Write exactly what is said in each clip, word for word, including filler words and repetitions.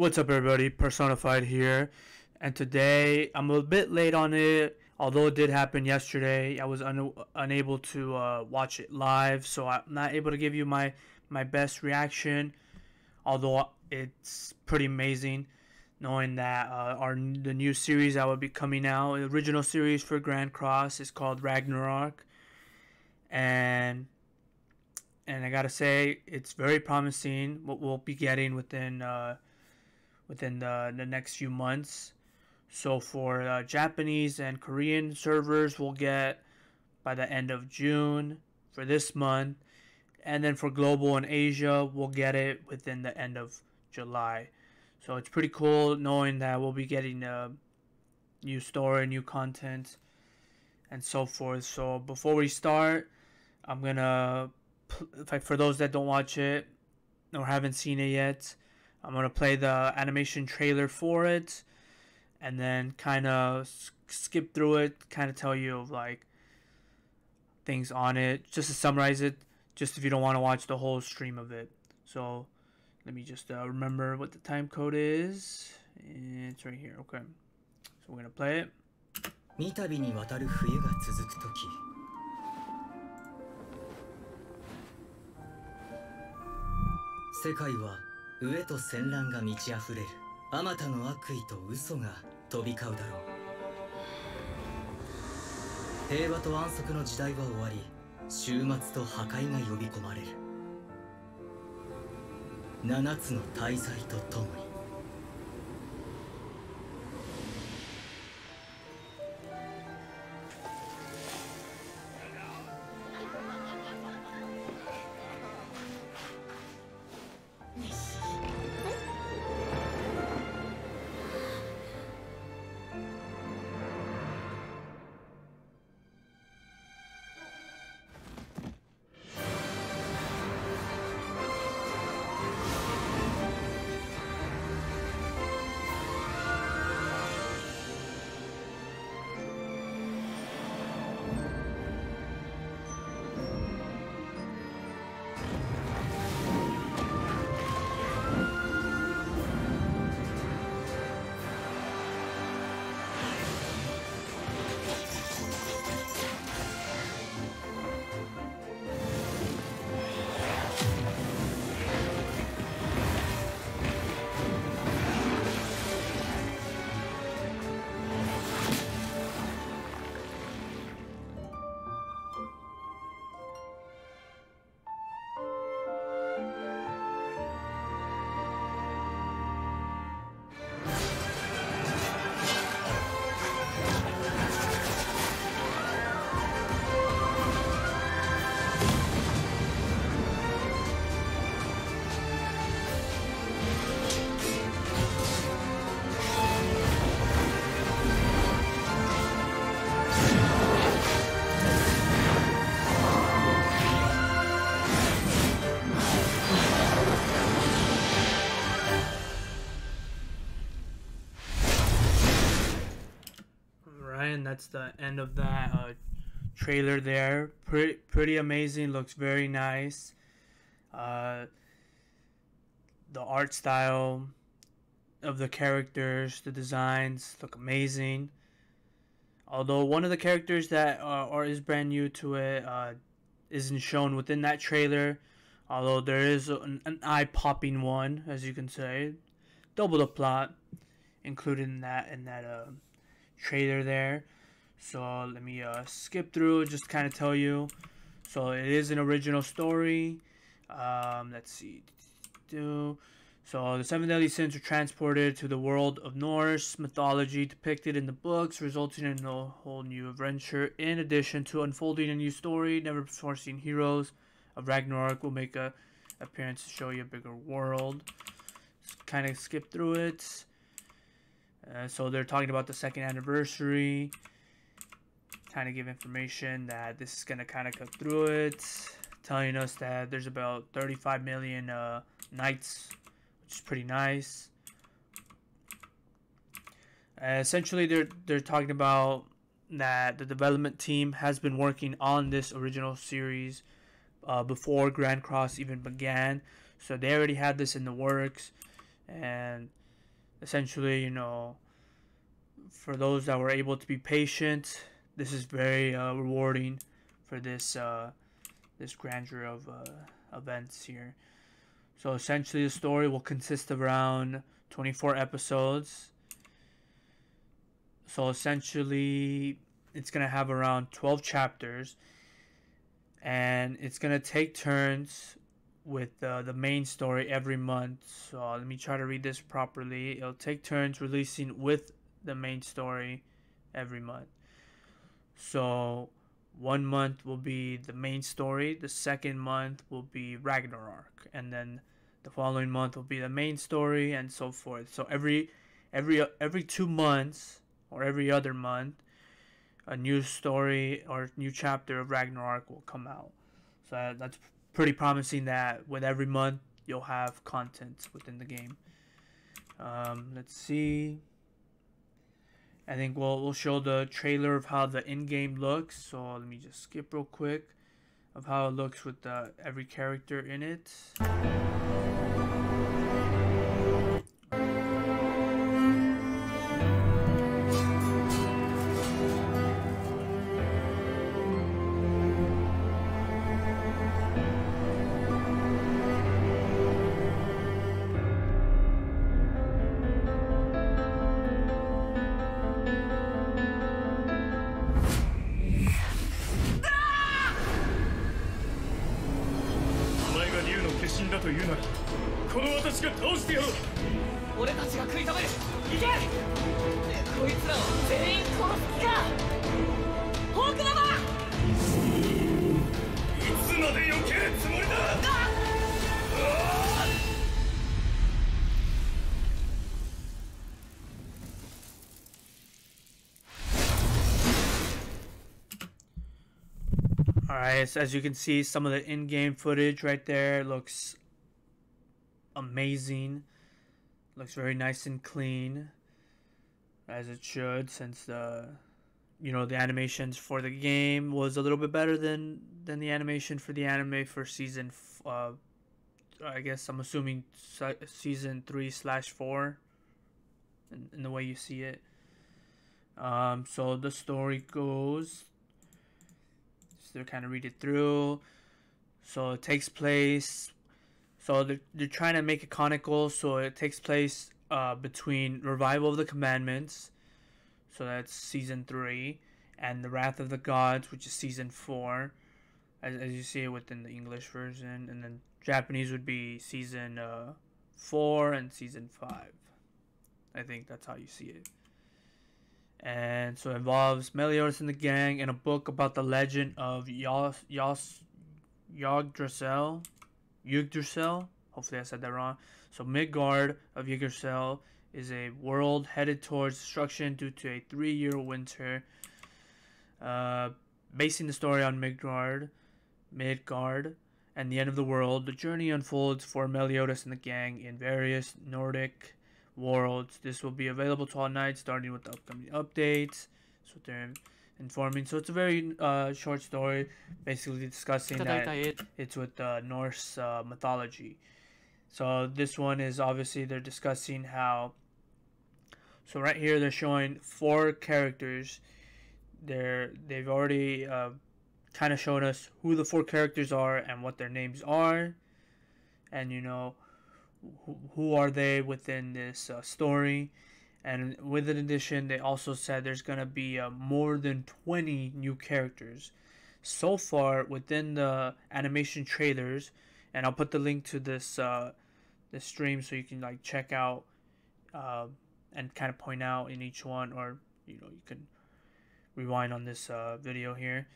What's up everybody, Personified here, and today I'm a bit late on it, although it did happen yesterday. I was un unable to uh, watch it live, so I'm not able to give you my, my best reaction, although it's pretty amazing knowing that uh, our the new series that will be coming out, the original series for Grand Cross, is called Ragnarok, and... And I gotta say, it's very promising what we'll be getting within uh, within the, the next few months. So for uh, Japanese and Korean servers, we'll get by the end of June for this month. And then for global and Asia, we'll get it within the end of July. So it's pretty cool knowing that we'll be getting a new story, new content, and so forth. So before we start, I'm gonna... for those that don't watch it or haven't seen it yet, I'm going to play the animation trailer for it and then kind of skip through it, kind of tell you like things on it, just to summarize it, just if you don't want to watch the whole stream of it. So let me just uh, remember what the time code is. It's right here. Okay, so we're going to play it. 世界は飢えと戦乱が満ち溢れる。あまたの悪意と嘘が飛び交うだろう。平和と安息の時代は終わり、終末と破壊が呼び込まれる。七つの大罪とともに。That's the end of that uh, trailer there. Pretty, pretty amazing. Looks very nice. Uh, the art style of the characters, the designs look amazing. Although one of the characters that are, are is brand new to it uh, isn't shown within that trailer. Although there is an, an eye-popping one, as you can say, double the plot included in that in that uh, trailer there. So let me uh, skip through, just kind of tell you. So it is an original story. Um, let's see. So the Seven Deadly Sins are transported to the world of Norse mythology depicted in the books, resulting in a whole new adventure. In addition to unfolding a new story, never before seen heroes of Ragnarok will make a appearance to show you a bigger world. Just kind of skip through it. Uh, so they're talking about the second anniversary. Kind of give information that this is gonna kind of cut through it, telling us that there's about thirty-five million uh, knights, which is pretty nice. Uh, essentially, they're they're talking about that the development team has been working on this original series uh, before Grand Cross even began, so they already had this in the works, and essentially, you know, for those that were able to be patient, this is very uh, rewarding for this uh, this grandeur of uh, events here. So essentially, the story will consist of around twenty-four episodes. So essentially, it's gonna have around twelve chapters, and it's gonna take turns with uh, the main story every month. So let me try to read this properly. It'll take turns releasing with the main story every month. So one month will be the main story, the second month will be Ragnarok, and then the following month will be the main story, and so forth. So every every every two months or every other month, a new story or new chapter of Ragnarok will come out. So that's pretty promising that with every month you'll have content within the game. Um, let's see. I think we'll, we'll show the trailer of how the in-game looks. So let me just skip real quick of how it looks with uh, every character in it. Alright, as you can see, some of the in-game footage right there looks amazing. Looks very nice and clean, as it should, since the you know the animations for the game was a little bit better than than the animation for the anime for season. Uh, I guess I'm assuming season three slash four, in, in the way you see it. Um, so the story goes. They're kind of read it through. So it takes place, so they're, they're trying to make it canonical, so it takes place uh, between Revival of the Commandments, so that's season three, and the Wrath of the Gods, which is season four, as, as you see it within the English version, and then Japanese would be season uh, four and season five. I think that's how you see it. And so it involves Meliodas and the gang and a book about the legend of Yggdrasil. Yggdrasil? Hopefully I said that wrong. So Midgard of Yggdrasil is a world headed towards destruction due to a three-year winter. Uh, basing the story on Midgard, Midgard and the end of the world, the journey unfolds for Meliodas and the gang in various Nordic worlds. This will be available to all knights, starting with the upcoming updates. So they're informing. So it's a very uh, short story, basically discussing that it's with uh, Norse uh, mythology. So this one is obviously they're discussing how. So right here they're showing four characters. They're they've already uh, kind of shown us who the four characters are and what their names are, and you know. Who are they within this uh, story? And with an addition, they also said there's going to be uh, more than twenty new characters. So far, within the animation trailers, and I'll put the link to this uh, this stream so you can like check out uh, and kind of point out in each one, or you know you can rewind on this uh, video here.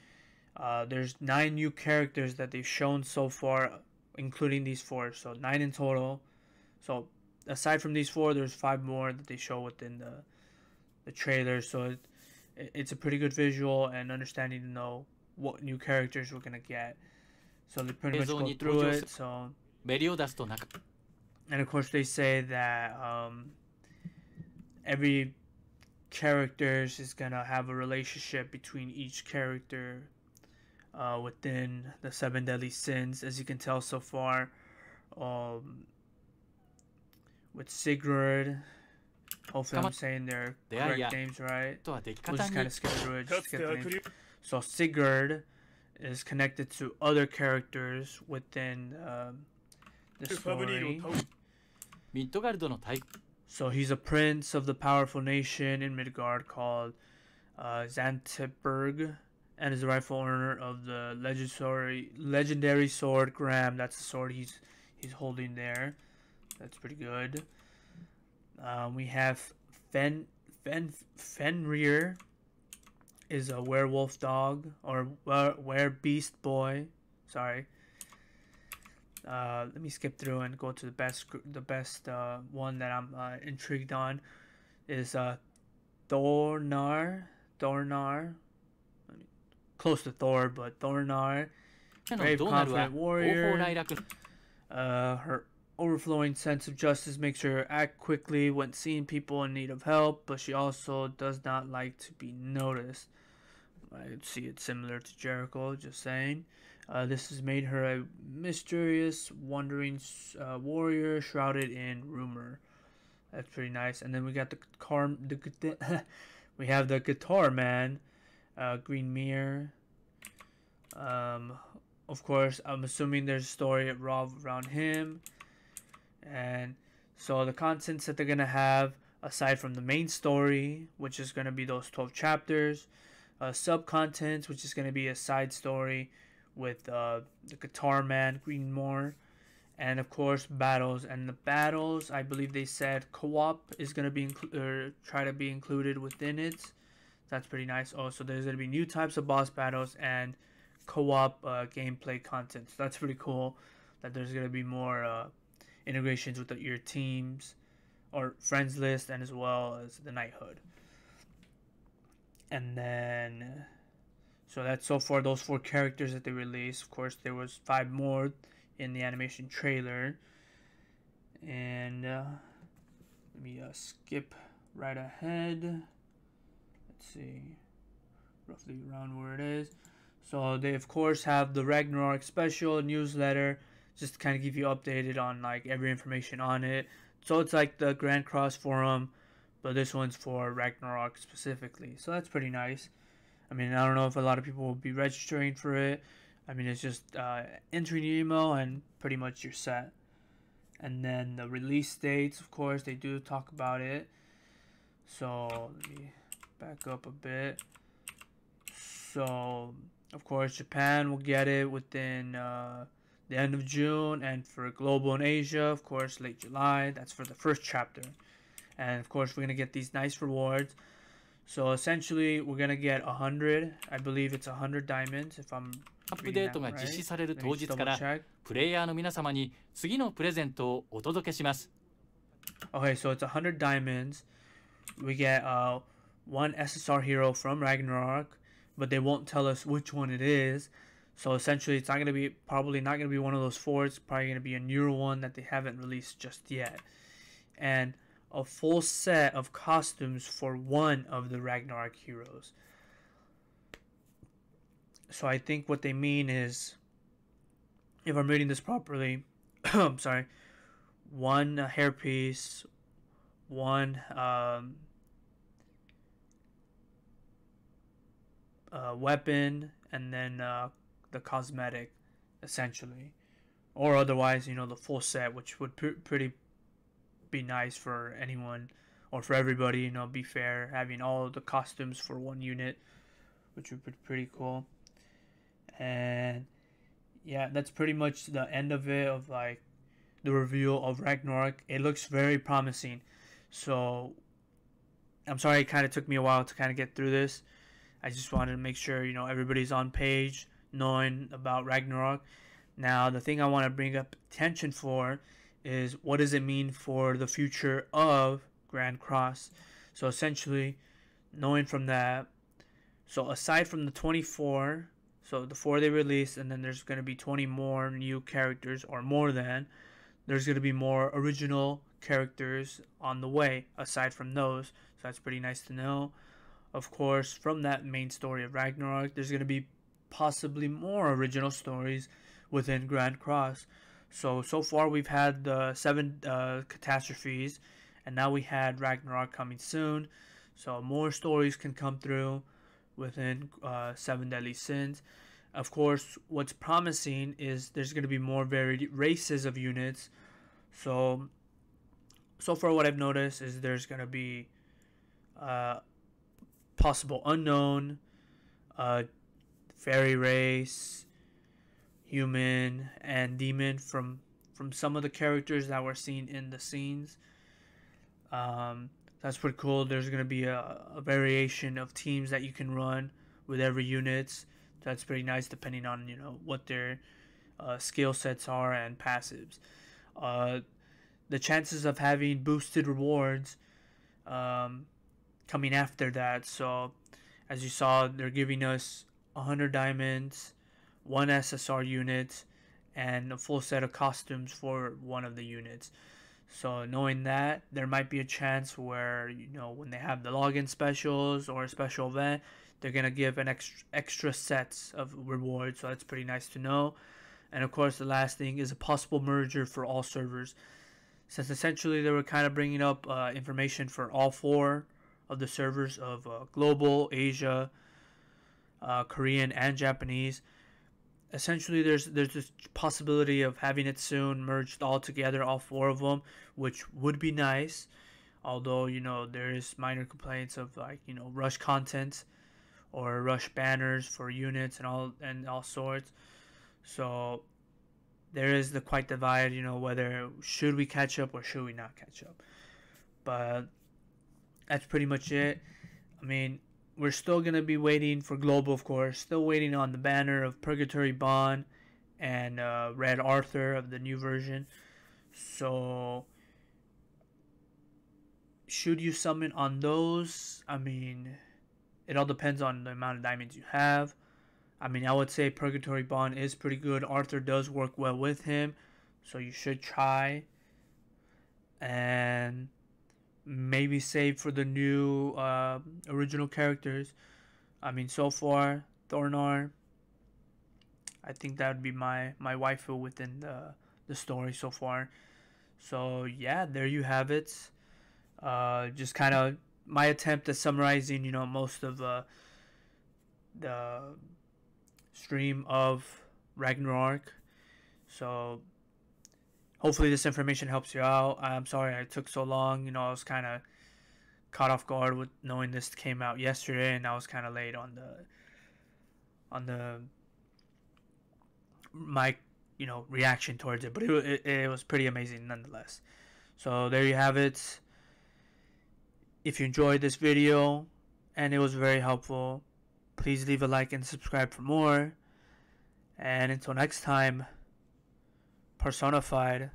Uh, there's nine new characters that they've shown so far, including these four, so nine in total. So aside from these four, there's five more that they show within the, the trailer. So it, it's a pretty good visual and understanding to know what new characters we're going to get. So they pretty much go through it. So. And of course they say that um, every characters is going to have a relationship between each character uh, within the Seven Deadly Sins. As you can tell so far, um, with Sigurd, Hopefully I'm saying their correct names right. We'll just kind of skip through it just to get the name. So Sigurd is connected to other characters within um, the story. So he's a prince of the powerful nation in Midgard called uh, Xantiberg, and is the rightful owner of the legendary legendary sword Graham. That's the sword he's he's holding there. That's pretty good. Um, we have Fen Fen Fenrir is a werewolf dog or were, were beast boy. Sorry. Uh, let me skip through and go to the best the best uh, one that I'm uh, intrigued on is uh, Thonar. Thonar. Close to Thor, but Thonar, brave, confident warrior. Uh, her overflowing sense of justice makes her act quickly when seeing people in need of help, but she also does not like to be noticed. I could see it similar to Jericho, just saying. Uh, this has made her a mysterious, wandering uh, warrior shrouded in rumor. That's pretty nice. And then we got the car. The, we have the guitar man. Uh, Greenmore. Um, of course, I'm assuming there's a story revolved around him. And so the contents that they're going to have, aside from the main story, which is going to be those twelve chapters, uh, sub-contents, which is going to be a side story with uh, the guitar man, Greenmore, and of course, battles. And the battles, I believe they said co-op is going to be or try to be included within it. That's pretty nice. Also, there's going to be new types of boss battles and co-op uh, gameplay content. So that's pretty cool that there's going to be more uh, integrations with the, your teams or friends list, and as well as the knighthood. And then, so that's so far those four characters that they released. Of course, there was five more in the animation trailer. And uh, let me uh, skip right ahead. See roughly around where it is. So they of course have the Ragnarok special newsletter, just to kind of give you updated on like every information on it. So it's like the Grand Cross forum, but this one's for Ragnarok specifically. So that's pretty nice. I mean, I don't know if a lot of people will be registering for it. I mean, it's just uh, entering your email and pretty much you're set. And then the release dates, of course, they do talk about it. So let me back up a bit. So of course Japan will get it within uh, the end of June, and for global in Asia, of course, late July. That's for the first chapter. And of course, we're gonna get these nice rewards. So essentially we're gonna get a hundred, I believe it's a hundred diamonds if I'm reading that right. Let me just double check. Okay, so it's a hundred diamonds. We get uh one S S R hero from Ragnarok, but they won't tell us which one it is. So essentially, it's not going to be, probably not going to be one of those four. It's probably going to be a newer one that they haven't released just yet. And a full set of costumes for one of the Ragnarok heroes. So I think what they mean is, if I'm reading this properly, I'm sorry, one hairpiece, one um, Uh, weapon, and then uh, the cosmetic, essentially, or otherwise, you know, the full set, which would pr pretty be nice for anyone or for everybody, you know, be fair, having all the costumes for one unit, which would be pretty cool. And yeah, that's pretty much the end of it, of like the reveal of Ragnarok. It looks very promising. So I'm sorry it kind of took me a while to kind of get through this. I just wanted to make sure, you know, everybody's on page knowing about Ragnarok. Now, the thing I want to bring up attention for is, what does it mean for the future of Grand Cross? So essentially, knowing from that, so aside from the twenty-four, so the four they released, and then there's going to be twenty more new characters or more than, there's going to be more original characters on the way aside from those. So that's pretty nice to know. Of course, from that main story of Ragnarok, there's going to be possibly more original stories within Grand Cross. So, so far we've had the seven uh, catastrophes, And now we had Ragnarok coming soon, so more stories can come through within uh, Seven Deadly Sins. Of course, what's promising is there's going to be more varied races of units. So, so far what I've noticed is there's going to be uh, possible unknown, uh, fairy race, human, and demon from from some of the characters that were seen in the scenes. Um, that's pretty cool. There's going to be a, a variation of teams that you can run with every unit. That's pretty nice, depending on, you know, what their uh, skill sets are and passives. Uh, the chances of having boosted rewards um, coming after that. So, as you saw, they're giving us one hundred diamonds, one S S R unit, and a full set of costumes for one of the units. So, knowing that, there might be a chance where, you know, when they have the login specials or a special event, they're going to give an extra, extra sets of rewards, so that's pretty nice to know. And of course, the last thing is a possible merger for all servers. Since essentially they were kind of bringing up uh, information for all four of the servers of uh, Global, Asia, uh, Korean, and Japanese. Essentially, there's, there's this possibility of having it soon merged all together, all four of them, which would be nice. Although, you know, there is minor complaints of, like, you know, rush content or rush banners for units and all and all sorts. So there is the quite divide, you know, whether should we catch up or should we not catch up. But that's pretty much it. I mean, we're still going to be waiting for Global, of course. Still waiting on the banner of Purgatory Bond and uh, Red Arthur of the new version. So should you summon on those? I mean, it all depends on the amount of diamonds you have. I mean, I would say Purgatory Bond is pretty good. Arthur does work well with him, so you should try. And maybe save for the new uh, original characters. I mean, so far, Thonar. I think that would be my, my waifu within the, the story so far. So, yeah, there you have it. Uh, just kind of my attempt at summarizing, you know, most of uh, the stream of Ragnarok. So hopefully this information helps you out. I'm sorry I took so long. You know, I was kind of caught off guard with knowing this came out yesterday, and I was kind of late on the on the my you know reaction towards it. But it it, it was pretty amazing nonetheless. So there you have it. If you enjoyed this video and it was very helpful, please leave a like and subscribe for more. And until next time, personified.